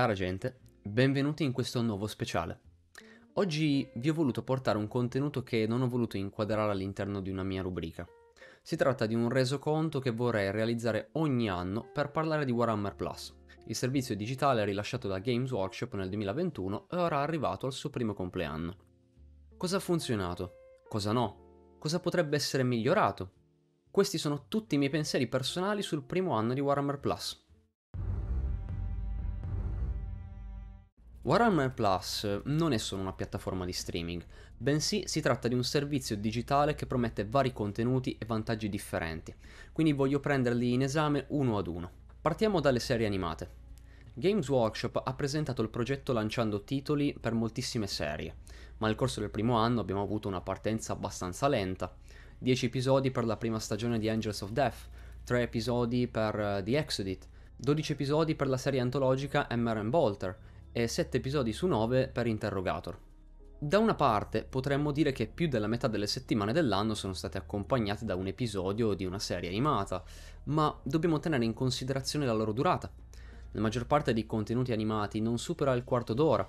Cara gente, benvenuti in questo nuovo speciale. Oggi vi ho voluto portare un contenuto che non ho voluto inquadrare all'interno di una mia rubrica. Si tratta di un resoconto che vorrei realizzare ogni anno per parlare di Warhammer Plus, il servizio digitale rilasciato da Games Workshop nel 2021 e ora arrivato al suo primo compleanno. Cosa ha funzionato? Cosa no? Cosa potrebbe essere migliorato? Questi sono tutti i miei pensieri personali sul primo anno di Warhammer Plus. Warhammer Plus non è solo una piattaforma di streaming, bensì si tratta di un servizio digitale che promette vari contenuti e vantaggi differenti, quindi voglio prenderli in esame uno ad uno. Partiamo dalle serie animate. Games Workshop ha presentato il progetto lanciando titoli per moltissime serie, ma nel corso del primo anno abbiamo avuto una partenza abbastanza lenta. 10 episodi per la prima stagione di Angels of Death, 3 episodi per The Exodit, 12 episodi per la serie antologica Hammer and Bolter, e 7 episodi su 9 per Interrogator. Da una parte potremmo dire che più della metà delle settimane dell'anno sono state accompagnate da un episodio di una serie animata, ma dobbiamo tenere in considerazione la loro durata. La maggior parte dei contenuti animati non supera il quarto d'ora,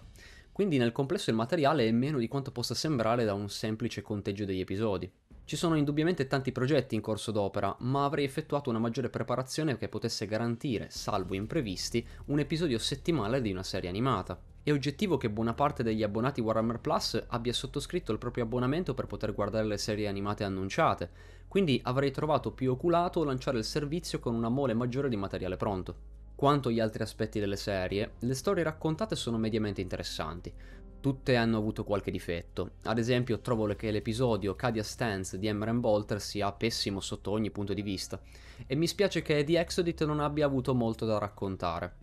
quindi nel complesso il materiale è meno di quanto possa sembrare da un semplice conteggio degli episodi. Ci sono indubbiamente tanti progetti in corso d'opera, ma avrei effettuato una maggiore preparazione che potesse garantire, salvo imprevisti, un episodio settimanale di una serie animata. È oggettivo che buona parte degli abbonati Warhammer Plus abbia sottoscritto il proprio abbonamento per poter guardare le serie animate annunciate, quindi avrei trovato più oculato lanciare il servizio con una mole maggiore di materiale pronto. Quanto agli altri aspetti delle serie, le storie raccontate sono mediamente interessanti. Tutte hanno avuto qualche difetto, ad esempio trovo che l'episodio Cadia Stance di Hammer and Bolter sia pessimo sotto ogni punto di vista, e mi spiace che The Exodit non abbia avuto molto da raccontare.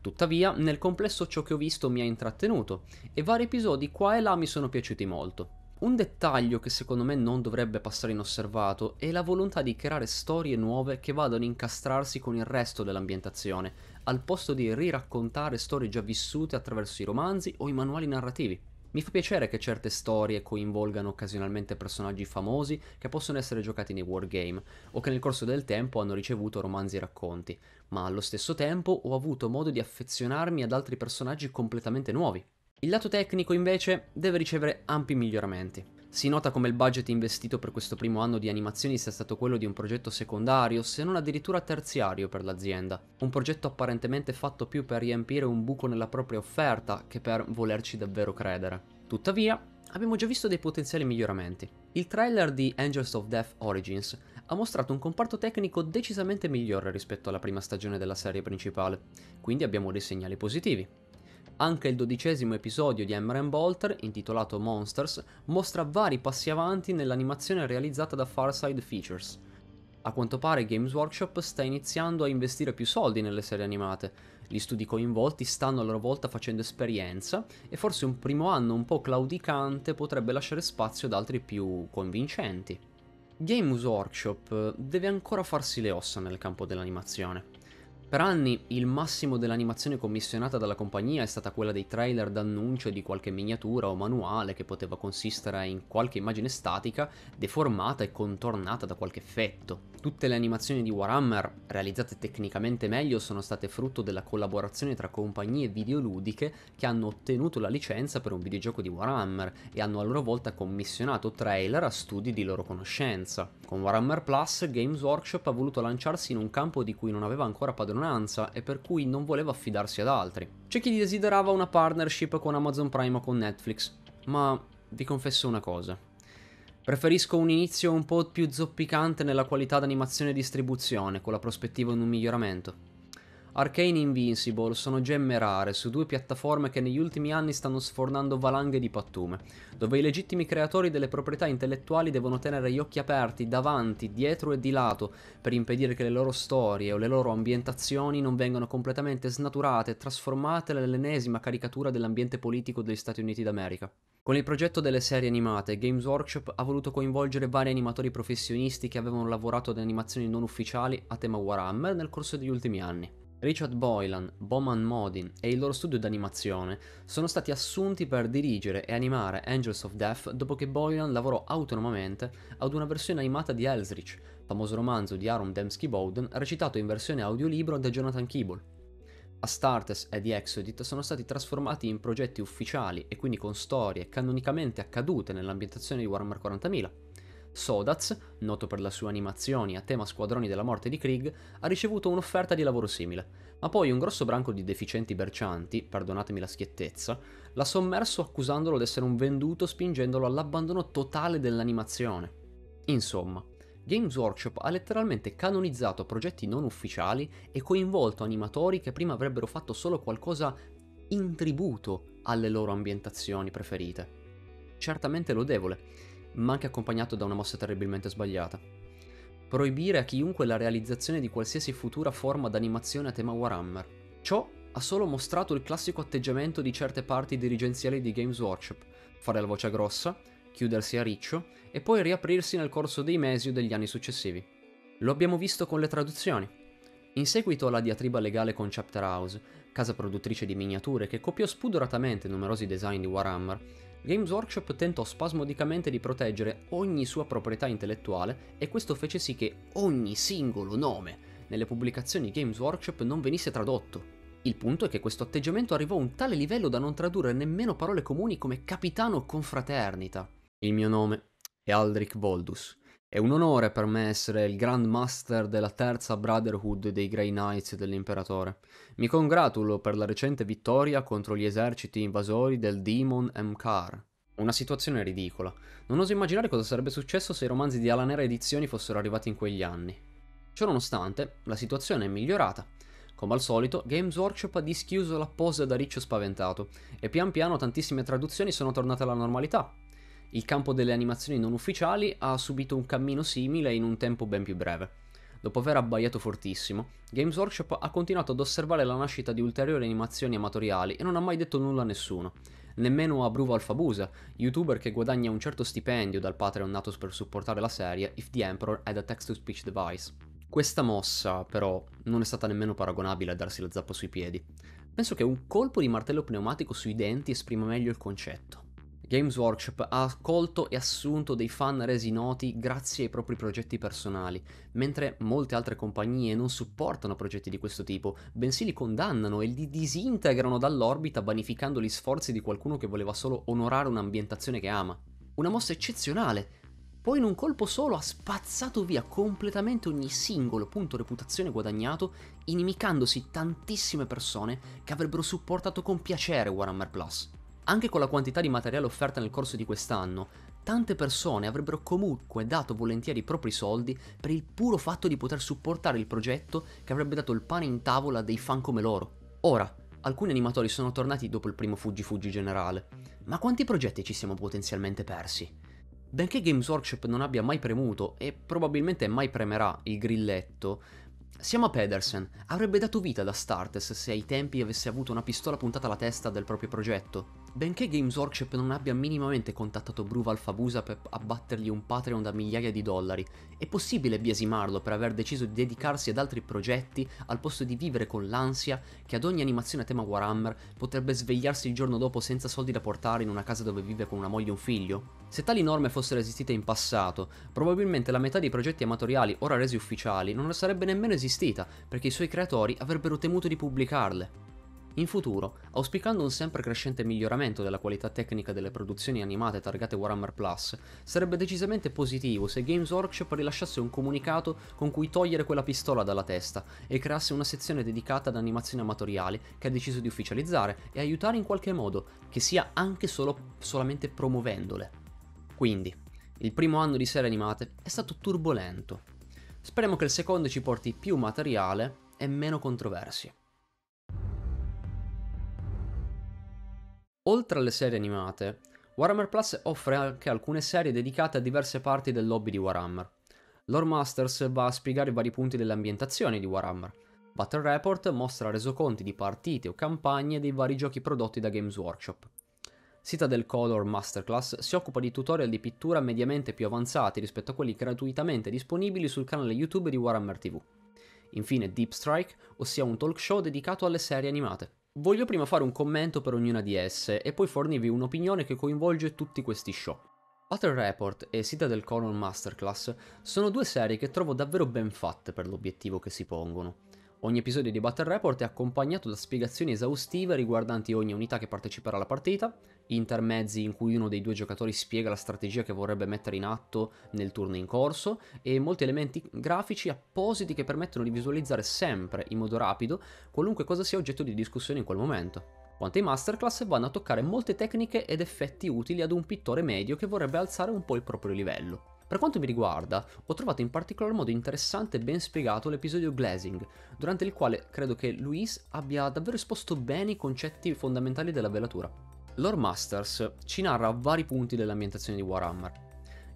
Tuttavia, nel complesso ciò che ho visto mi ha intrattenuto, e vari episodi qua e là mi sono piaciuti molto. Un dettaglio che secondo me non dovrebbe passare inosservato è la volontà di creare storie nuove che vadano a incastrarsi con il resto dell'ambientazione, al posto di riraccontare storie già vissute attraverso i romanzi o i manuali narrativi. Mi fa piacere che certe storie coinvolgano occasionalmente personaggi famosi che possono essere giocati nei wargame, o che nel corso del tempo hanno ricevuto romanzi e racconti, ma allo stesso tempo ho avuto modo di affezionarmi ad altri personaggi completamente nuovi. Il lato tecnico, invece, deve ricevere ampi miglioramenti. Si nota come il budget investito per questo primo anno di animazioni sia stato quello di un progetto secondario, se non addirittura terziario per l'azienda. Un progetto apparentemente fatto più per riempire un buco nella propria offerta che per volerci davvero credere. Tuttavia, abbiamo già visto dei potenziali miglioramenti. Il trailer di Angels of Death Origins ha mostrato un comparto tecnico decisamente migliore rispetto alla prima stagione della serie principale, quindi abbiamo dei segnali positivi. Anche il 12° episodio di Hammer and Bolter, intitolato Monsters, mostra vari passi avanti nell'animazione realizzata da Farside Features. A quanto pare Games Workshop sta iniziando a investire più soldi nelle serie animate, gli studi coinvolti stanno a loro volta facendo esperienza e forse un primo anno un po' claudicante potrebbe lasciare spazio ad altri più convincenti. Games Workshop deve ancora farsi le ossa nel campo dell'animazione. Per anni il massimo dell'animazione commissionata dalla compagnia è stata quella dei trailer d'annuncio di qualche miniatura o manuale che poteva consistere in qualche immagine statica deformata e contornata da qualche effetto. Tutte le animazioni di Warhammer, realizzate tecnicamente meglio, sono state frutto della collaborazione tra compagnie videoludiche che hanno ottenuto la licenza per un videogioco di Warhammer e hanno a loro volta commissionato trailer a studi di loro conoscenza. Con Warhammer Plus, Games Workshop ha voluto lanciarsi in un campo di cui non aveva ancora padronanza e per cui non voleva affidarsi ad altri. C'è chi desiderava una partnership con Amazon Prime o con Netflix, ma vi confesso una cosa. Preferisco un inizio un po' più zoppicante nella qualità d'animazione e distribuzione, con la prospettiva di un miglioramento. Arcane e Invincible sono gemme rare su due piattaforme che negli ultimi anni stanno sfornando valanghe di pattume, dove i legittimi creatori delle proprietà intellettuali devono tenere gli occhi aperti davanti, dietro e di lato per impedire che le loro storie o le loro ambientazioni non vengano completamente snaturate e trasformate nell'ennesima caricatura dell'ambiente politico degli Stati Uniti d'America. Con il progetto delle serie animate, Games Workshop ha voluto coinvolgere vari animatori professionisti che avevano lavorato ad animazioni non ufficiali a tema Warhammer nel corso degli ultimi anni. Richard Boylan, Boman Modin e il loro studio d'animazione sono stati assunti per dirigere e animare Angels of Death dopo che Boylan lavorò autonomamente ad una versione animata di Ellsrich, famoso romanzo di Aaron Dembski-Bowden recitato in versione audiolibro da Jonathan Keeble. Astartes e The Exodit sono stati trasformati in progetti ufficiali e quindi con storie canonicamente accadute nell'ambientazione di Warhammer 40.000. Sodats, noto per le sue animazioni a tema Squadroni della Morte di Krieg, ha ricevuto un'offerta di lavoro simile, ma poi un grosso branco di deficienti bercianti, perdonatemi la schiettezza, l'ha sommerso accusandolo di essere un venduto spingendolo all'abbandono totale dell'animazione. Insomma, Games Workshop ha letteralmente canonizzato progetti non ufficiali e coinvolto animatori che prima avrebbero fatto solo qualcosa in tributo alle loro ambientazioni preferite. Certamente lodevole, ma anche accompagnato da una mossa terribilmente sbagliata. Proibire a chiunque la realizzazione di qualsiasi futura forma d'animazione a tema Warhammer. Ciò ha solo mostrato il classico atteggiamento di certe parti dirigenziali di Games Workshop, fare la voce grossa, chiudersi a riccio e poi riaprirsi nel corso dei mesi o degli anni successivi. Lo abbiamo visto con le traduzioni. In seguito alla diatriba legale con Chapter House, casa produttrice di miniature che copiò spudoratamente numerosi design di Warhammer, Games Workshop tentò spasmodicamente di proteggere ogni sua proprietà intellettuale e questo fece sì che ogni singolo nome nelle pubblicazioni Games Workshop non venisse tradotto. Il punto è che questo atteggiamento arrivò a un tale livello da non tradurre nemmeno parole comuni come capitano o confraternita. Il mio nome è Aldrich Voldus. È un onore per me essere il Grand Master della terza Brotherhood dei Grey Knights dell'Imperatore. Mi congratulo per la recente vittoria contro gli eserciti invasori del Demon M'Kar. Una situazione ridicola. Non oso immaginare cosa sarebbe successo se i romanzi di Alanera Edizioni fossero arrivati in quegli anni. Ciononostante, la situazione è migliorata. Come al solito, Games Workshop ha dischiuso la posa da riccio spaventato e pian piano tantissime traduzioni sono tornate alla normalità. Il campo delle animazioni non ufficiali ha subito un cammino simile in un tempo ben più breve. Dopo aver abbaiato fortissimo, Games Workshop ha continuato ad osservare la nascita di ulteriori animazioni amatoriali e non ha mai detto nulla a nessuno, nemmeno a Bruva Alfabusa, youtuber che guadagna un certo stipendio dal Patreon nato per supportare la serie If the Emperor had a text-to-speech device. Questa mossa, però, non è stata nemmeno paragonabile a darsi la zappa sui piedi. Penso che un colpo di martello pneumatico sui denti esprima meglio il concetto. Games Workshop ha accolto e assunto dei fan resi noti grazie ai propri progetti personali, mentre molte altre compagnie non supportano progetti di questo tipo, bensì li condannano e li disintegrano dall'orbita vanificando gli sforzi di qualcuno che voleva solo onorare un'ambientazione che ama. Una mossa eccezionale, poi in un colpo solo ha spazzato via completamente ogni singolo punto reputazione guadagnato, inimicandosi tantissime persone che avrebbero supportato con piacere Warhammer Plus. Anche con la quantità di materiale offerta nel corso di quest'anno, tante persone avrebbero comunque dato volentieri i propri soldi per il puro fatto di poter supportare il progetto che avrebbe dato il pane in tavola a dei fan come loro. Ora, alcuni animatori sono tornati dopo il primo fuggi-fuggi generale, ma quanti progetti ci siamo potenzialmente persi? Benché Games Workshop non abbia mai premuto, e probabilmente mai premerà, il grilletto, Siamo a Pedersen, avrebbe dato vita ad Astartes se ai tempi avesse avuto una pistola puntata alla testa del proprio progetto. Benché Games Workshop non abbia minimamente contattato Bruva Alfabusa per abbattergli un Patreon da migliaia di dollari, è possibile biasimarlo per aver deciso di dedicarsi ad altri progetti al posto di vivere con l'ansia che ad ogni animazione a tema Warhammer potrebbe svegliarsi il giorno dopo senza soldi da portare in una casa dove vive con una moglie e un figlio. Se tali norme fossero esistite in passato, probabilmente la metà dei progetti amatoriali ora resi ufficiali non sarebbe nemmeno esistita, perché i suoi creatori avrebbero temuto di pubblicarle. In futuro, auspicando un sempre crescente miglioramento della qualità tecnica delle produzioni animate targate Warhammer Plus, sarebbe decisamente positivo se Games Workshop rilasciasse un comunicato con cui togliere quella pistola dalla testa e creasse una sezione dedicata ad animazioni amatoriali che ha deciso di ufficializzare e aiutare in qualche modo, che sia anche solamente promuovendole. Quindi, il primo anno di serie animate è stato turbolento. Speriamo che il secondo ci porti più materiale e meno controversie. Oltre alle serie animate, Warhammer Plus offre anche alcune serie dedicate a diverse parti del lobby di Warhammer. Lore Masters va a spiegare i vari punti dell'ambientazione di Warhammer. Battle Report mostra resoconti di partite o campagne dei vari giochi prodotti da Games Workshop. Citadel Color Masterclass si occupa di tutorial di pittura mediamente più avanzati rispetto a quelli gratuitamente disponibili sul canale YouTube di Warhammer TV. Infine Deep Strike, ossia un talk show dedicato alle serie animate. Voglio prima fare un commento per ognuna di esse e poi fornirvi un'opinione che coinvolge tutti questi show. Battle Report e Citadel Color Masterclass sono due serie che trovo davvero ben fatte per l'obiettivo che si pongono. Ogni episodio di Battle Report è accompagnato da spiegazioni esaustive riguardanti ogni unità che parteciperà alla partita, intermezzi in cui uno dei due giocatori spiega la strategia che vorrebbe mettere in atto nel turno in corso e molti elementi grafici appositi che permettono di visualizzare sempre, in modo rapido, qualunque cosa sia oggetto di discussione in quel momento. Quanto ai masterclass vanno a toccare molte tecniche ed effetti utili ad un pittore medio che vorrebbe alzare un po' il proprio livello. Per quanto mi riguarda, ho trovato in particolar modo interessante e ben spiegato l'episodio Glazing, durante il quale credo che Luis abbia davvero esposto bene i concetti fondamentali della velatura. Lore Masters ci narra vari punti dell'ambientazione di Warhammer.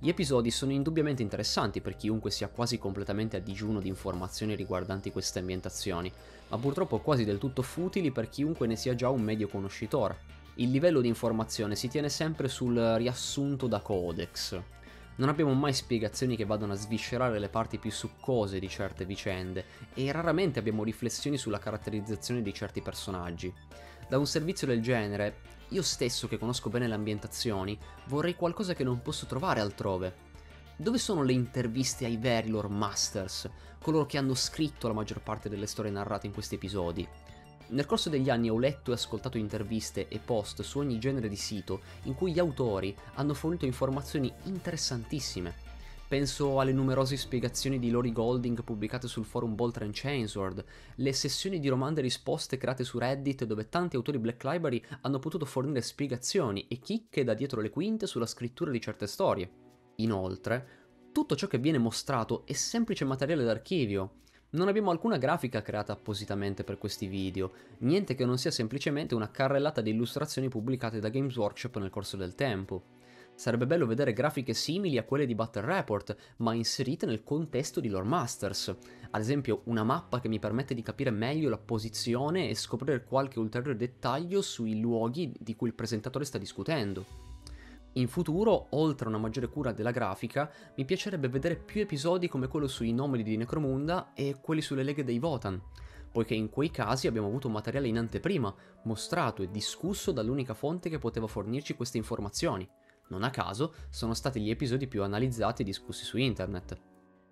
Gli episodi sono indubbiamente interessanti per chiunque sia quasi completamente a digiuno di informazioni riguardanti queste ambientazioni, ma purtroppo quasi del tutto futili per chiunque ne sia già un medio conoscitore. Il livello di informazione si tiene sempre sul riassunto da Codex. Non abbiamo mai spiegazioni che vadano a sviscerare le parti più succose di certe vicende e raramente abbiamo riflessioni sulla caratterizzazione di certi personaggi. Da un servizio del genere, io stesso che conosco bene le ambientazioni, vorrei qualcosa che non posso trovare altrove. Dove sono le interviste ai veri Lore Masters, coloro che hanno scritto la maggior parte delle storie narrate in questi episodi? Nel corso degli anni ho letto e ascoltato interviste e post su ogni genere di sito in cui gli autori hanno fornito informazioni interessantissime. Penso alle numerose spiegazioni di Lori Golding pubblicate sul forum Bolter & Chainsword, le sessioni di domande e risposte create su Reddit dove tanti autori Black Library hanno potuto fornire spiegazioni e chicche da dietro le quinte sulla scrittura di certe storie. Inoltre, tutto ciò che viene mostrato è semplice materiale d'archivio. Non abbiamo alcuna grafica creata appositamente per questi video, niente che non sia semplicemente una carrellata di illustrazioni pubblicate da Games Workshop nel corso del tempo. Sarebbe bello vedere grafiche simili a quelle di Battle Report, ma inserite nel contesto di Lore Masters. Ad esempio una mappa che mi permette di capire meglio la posizione e scoprire qualche ulteriore dettaglio sui luoghi di cui il presentatore sta discutendo. In futuro, oltre a una maggiore cura della grafica, mi piacerebbe vedere più episodi come quello sui nomadi di Necromunda e quelli sulle leghe dei Votan, poiché in quei casi abbiamo avuto materiale in anteprima, mostrato e discusso dall'unica fonte che poteva fornirci queste informazioni. Non a caso, sono stati gli episodi più analizzati e discussi su internet.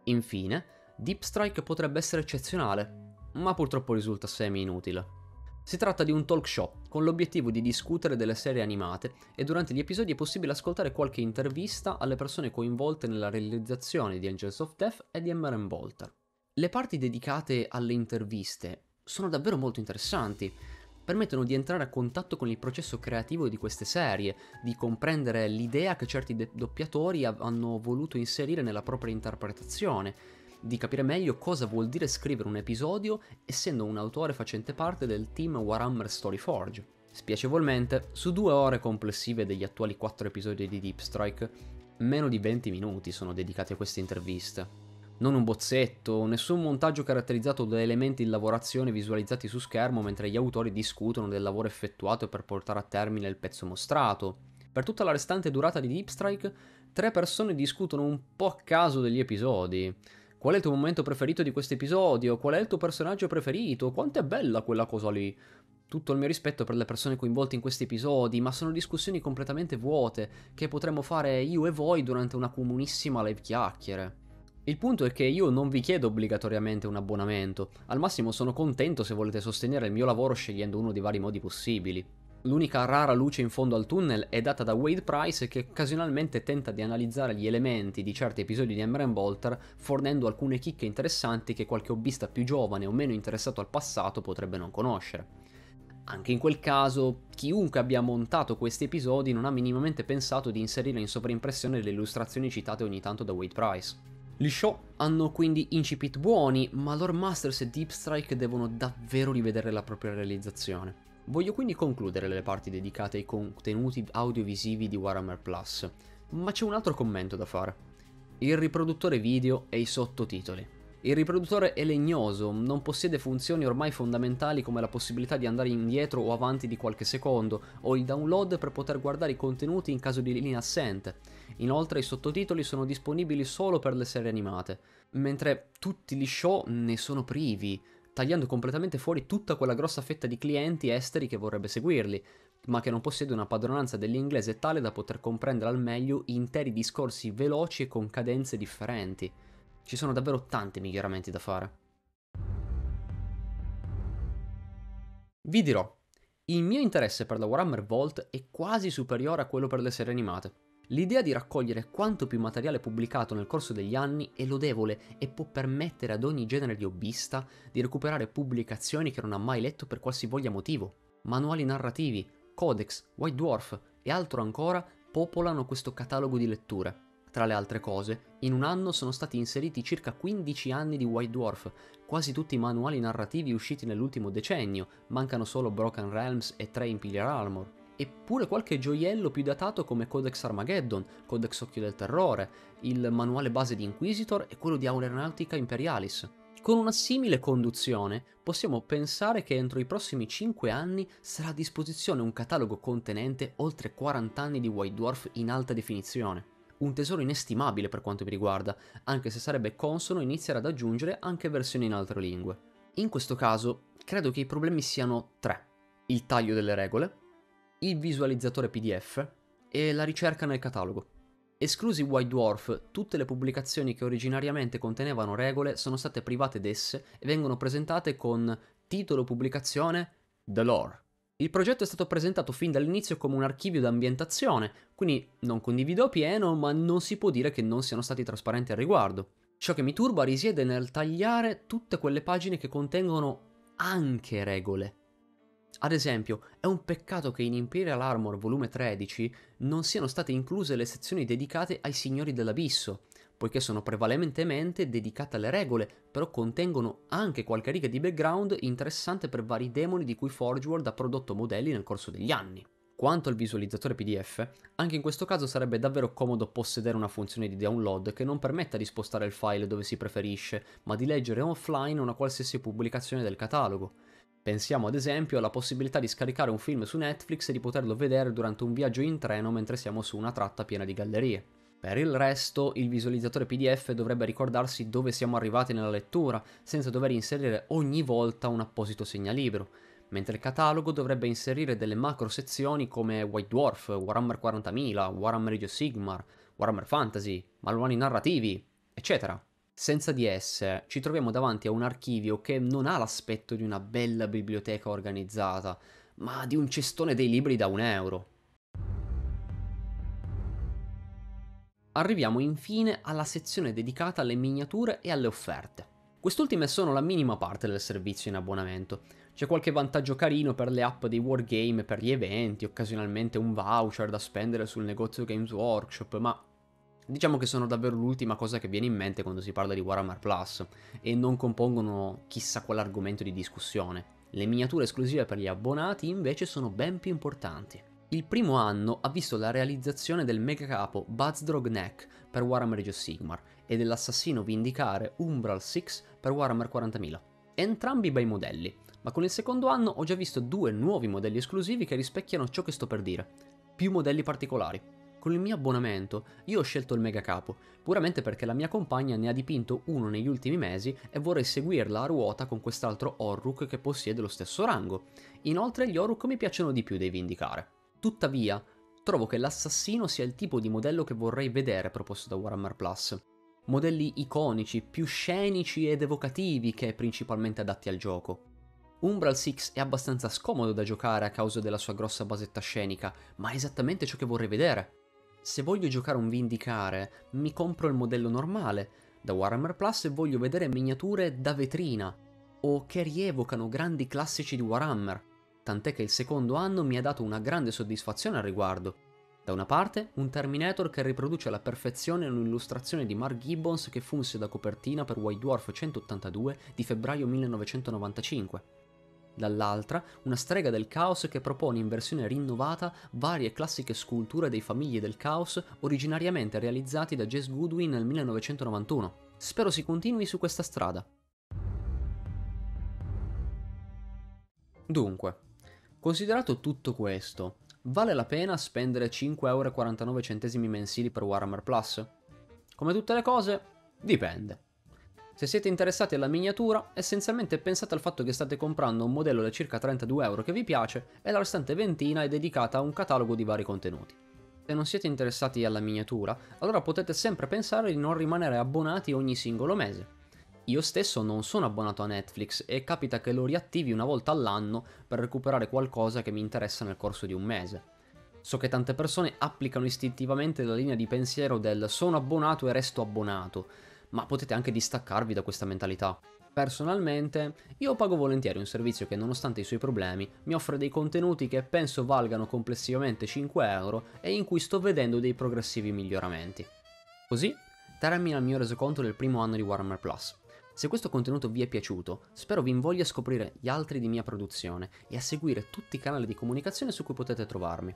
Infine, Deep Strike potrebbe essere eccezionale, ma purtroppo risulta semi-inutile. Si tratta di un talk show, con l'obiettivo di discutere delle serie animate e durante gli episodi è possibile ascoltare qualche intervista alle persone coinvolte nella realizzazione di Angels of Death e di Hammer and Bolter. Le parti dedicate alle interviste sono davvero molto interessanti, permettono di entrare a contatto con il processo creativo di queste serie, di comprendere l'idea che certi doppiatori hanno voluto inserire nella propria interpretazione, di capire meglio cosa vuol dire scrivere un episodio essendo un autore facente parte del team Warhammer Storyforge. Spiacevolmente, su 2 ore complessive degli attuali 4 episodi di Deep Strike, meno di 20 minuti sono dedicati a queste interviste. Non un bozzetto, nessun montaggio caratterizzato da elementi in lavorazione visualizzati su schermo mentre gli autori discutono del lavoro effettuato per portare a termine il pezzo mostrato. Per tutta la restante durata di Deep Strike, 3 persone discutono un po' a caso degli episodi. Qual è il tuo momento preferito di questo episodio? Qual è il tuo personaggio preferito? Quanto è bella quella cosa lì? Tutto il mio rispetto per le persone coinvolte in questi episodi, ma sono discussioni completamente vuote, che potremmo fare io e voi durante una comunissima live chiacchiere. Il punto è che io non vi chiedo obbligatoriamente un abbonamento, al massimo sono contento se volete sostenere il mio lavoro scegliendo uno dei vari modi possibili. L'unica rara luce in fondo al tunnel è data da Wade Price che occasionalmente tenta di analizzare gli elementi di certi episodi di Hammer and Bolter fornendo alcune chicche interessanti che qualche hobbista più giovane o meno interessato al passato potrebbe non conoscere. Anche in quel caso, chiunque abbia montato questi episodi non ha minimamente pensato di inserire in sovraimpressione le illustrazioni citate ogni tanto da Wade Price. Gli show hanno quindi incipit buoni, ma Lore Masters e Deep Strike devono davvero rivedere la propria realizzazione. Voglio quindi concludere le parti dedicate ai contenuti audiovisivi di Warhammer Plus, ma c'è un altro commento da fare. Il riproduttore video e i sottotitoli. Il riproduttore è legnoso, non possiede funzioni ormai fondamentali come la possibilità di andare indietro o avanti di qualche secondo, o il download per poter guardare i contenuti in caso di linea assente. Inoltre i sottotitoli sono disponibili solo per le serie animate, mentre tutti gli show ne sono privi, tagliando completamente fuori tutta quella grossa fetta di clienti esteri che vorrebbe seguirli, ma che non possiede una padronanza dell'inglese tale da poter comprendere al meglio interi discorsi veloci e con cadenze differenti. Ci sono davvero tanti miglioramenti da fare. Vi dirò, il mio interesse per la Warhammer Vault è quasi superiore a quello per le serie animate. L'idea di raccogliere quanto più materiale pubblicato nel corso degli anni è lodevole e può permettere ad ogni genere di hobbista di recuperare pubblicazioni che non ha mai letto per qualsivoglia motivo. Manuali narrativi, Codex, White Dwarf e altro ancora popolano questo catalogo di letture. Tra le altre cose, in un anno sono stati inseriti circa 15 anni di White Dwarf, quasi tutti i manuali narrativi usciti nell'ultimo decennio, mancano solo Broken Realms e 3 Imperial Armor. Eppure qualche gioiello più datato come Codex Armageddon, Codex Occhio del Terrore, il manuale base di Inquisitor e quello di Aeronautica Imperialis. Con una simile conduzione possiamo pensare che entro i prossimi 5 anni sarà a disposizione un catalogo contenente oltre 40 anni di White Dwarf in alta definizione. Un tesoro inestimabile per quanto mi riguarda, anche se sarebbe consono iniziare ad aggiungere anche versioni in altre lingue. In questo caso credo che i problemi siano 3. Il taglio delle regole, il visualizzatore PDF e la ricerca nel catalogo. Esclusi White Dwarf, tutte le pubblicazioni che originariamente contenevano regole sono state private d'esse e vengono presentate con titolo pubblicazione The Lore. Il progetto è stato presentato fin dall'inizio come un archivio d'ambientazione, quindi non condivido pieno, ma non si può dire che non siano stati trasparenti al riguardo. Ciò che mi turba risiede nel tagliare tutte quelle pagine che contengono anche regole. Ad esempio, è un peccato che in Imperial Armor volume 13 non siano state incluse le sezioni dedicate ai Signori dell'Abisso, poiché sono prevalentemente dedicate alle regole, però contengono anche qualche riga di background interessante per vari demoni di cui Forgeworld ha prodotto modelli nel corso degli anni. Quanto al visualizzatore PDF, anche in questo caso sarebbe davvero comodo possedere una funzione di download che non permetta di spostare il file dove si preferisce, ma di leggere offline una qualsiasi pubblicazione del catalogo. Pensiamo ad esempio alla possibilità di scaricare un film su Netflix e di poterlo vedere durante un viaggio in treno mentre siamo su una tratta piena di gallerie. Per il resto, il visualizzatore PDF dovrebbe ricordarsi dove siamo arrivati nella lettura, senza dover inserire ogni volta un apposito segnalibro, mentre il catalogo dovrebbe inserire delle macro sezioni come White Dwarf, Warhammer 40.000, Warhammer Age of Sigmar, Warhammer Fantasy, manuali narrativi, eccetera. Senza di esse, ci troviamo davanti a un archivio che non ha l'aspetto di una bella biblioteca organizzata, ma di un cestone dei libri da €1. Arriviamo infine alla sezione dedicata alle miniature e alle offerte. Quest'ultime sono la minima parte del servizio in abbonamento. C'è qualche vantaggio carino per le app dei wargame, per gli eventi, occasionalmente un voucher da spendere sul negozio Games Workshop, ma diciamo che sono davvero l'ultima cosa che viene in mente quando si parla di Warhammer Plus e non compongono chissà quell'argomento di discussione. Le miniature esclusive per gli abbonati invece sono ben più importanti. Il primo anno ha visto la realizzazione del megacapo Buzzdrog Neck per Warhammer Age of Sigmar e dell'assassino Vindicare Umbral 6 per Warhammer 40.000. Entrambi bei modelli, ma con il secondo anno ho già visto 2 nuovi modelli esclusivi che rispecchiano ciò che sto per dire, più modelli particolari. Con il mio abbonamento io ho scelto il megacapo, puramente perché la mia compagna ne ha dipinto uno negli ultimi mesi e vorrei seguirla a ruota con quest'altro Orruk che possiede lo stesso rango. Inoltre gli Orruk mi piacciono di più dei Vindicare. Tuttavia, trovo che l'assassino sia il tipo di modello che vorrei vedere proposto da Warhammer Plus. Modelli iconici, più scenici ed evocativi che principalmente adatti al gioco. Umbral 6 è abbastanza scomodo da giocare a causa della sua grossa basetta scenica, ma è esattamente ciò che vorrei vedere. Se voglio giocare un Vindicare, mi compro il modello normale da Warhammer Plus e voglio vedere miniature da vetrina, o che rievocano grandi classici di Warhammer. Tant'è che il secondo anno mi ha dato una grande soddisfazione al riguardo. Da una parte, un Terminator che riproduce alla perfezione un'illustrazione di Mark Gibbons che funse da copertina per White Dwarf 182 di febbraio 1995. Dall'altra, una Strega del Caos che propone in versione rinnovata varie classiche sculture dei Famiglie del Caos originariamente realizzati da Jess Goodwin nel 1991. Spero si continui su questa strada. Dunque, considerato tutto questo, vale la pena spendere €5,49 mensili per Warhammer Plus? Come tutte le cose, dipende. Se siete interessati alla miniatura, essenzialmente pensate al fatto che state comprando un modello da circa €32 che vi piace e la restante ventina è dedicata a un catalogo di vari contenuti. Se non siete interessati alla miniatura, allora potete sempre pensare di non rimanere abbonati ogni singolo mese. Io stesso non sono abbonato a Netflix e capita che lo riattivi una volta all'anno per recuperare qualcosa che mi interessa nel corso di un mese. So che tante persone applicano istintivamente la linea di pensiero del sono abbonato e resto abbonato, ma potete anche distaccarvi da questa mentalità. Personalmente, io pago volentieri un servizio che, nonostante i suoi problemi, mi offre dei contenuti che penso valgano complessivamente 5 euro e in cui sto vedendo dei progressivi miglioramenti. Così termina il mio resoconto del primo anno di Warhammer Plus. Se questo contenuto vi è piaciuto, spero vi invoglia a scoprire gli altri di mia produzione e a seguire tutti i canali di comunicazione su cui potete trovarmi.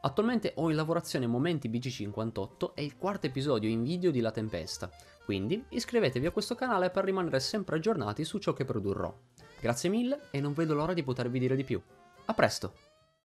Attualmente ho in lavorazione Momenti BG58 e il quarto episodio in video di La Tempesta, quindi iscrivetevi a questo canale per rimanere sempre aggiornati su ciò che produrrò. Grazie mille e non vedo l'ora di potervi dire di più. A presto!